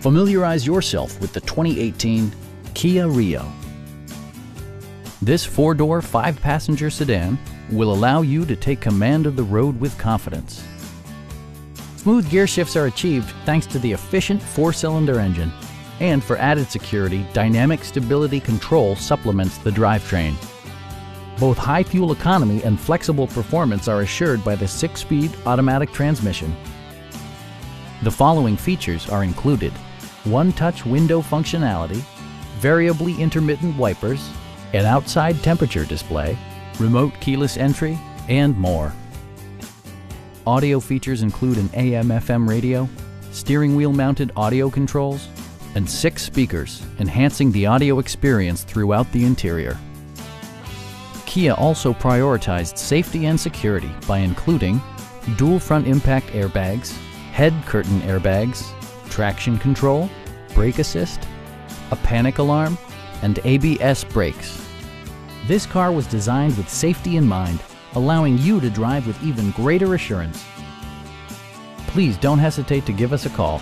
Familiarize yourself with the 2018 Kia Rio. This four-door, five-passenger sedan will allow you to take command of the road with confidence. Smooth gear shifts are achieved thanks to the efficient four-cylinder engine. And for added security, dynamic stability control supplements the drivetrain. Both high fuel economy and flexible performance are assured by the 6-speed automatic transmission. The following features are included: one-touch window functionality, variably intermittent wipers, an outside temperature display, remote keyless entry, and more. Audio features include an AM/FM radio, steering wheel mounted audio controls, and 6 speakers, enhancing the audio experience throughout the interior. Kia also prioritized safety and security by including dual front impact airbags, head curtain airbags, traction control, brake assist, a panic alarm, and ABS brakes. This car was designed with safety in mind, allowing you to drive with even greater assurance. Please don't hesitate to give us a call.